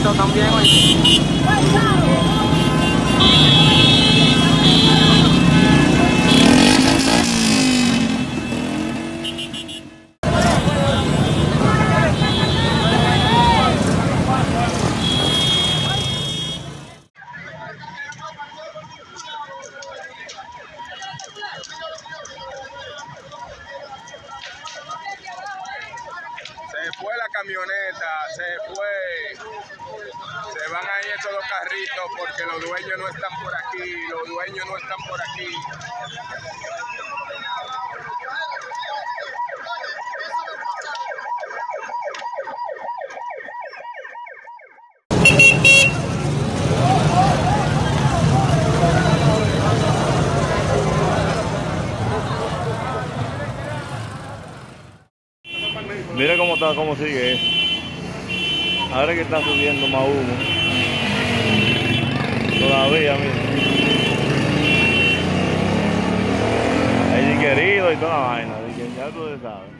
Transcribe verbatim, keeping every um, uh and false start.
muertos también hoy. Camioneta, se fue, se van a ir estos dos carritos porque los dueños no están por aquí, los dueños no están por aquí. Mira cómo está, cómo sigue esto. Ahora que está subiendo más humo. Todavía, mira. Hay diquerido y toda la vaina, así que ya tú sabes.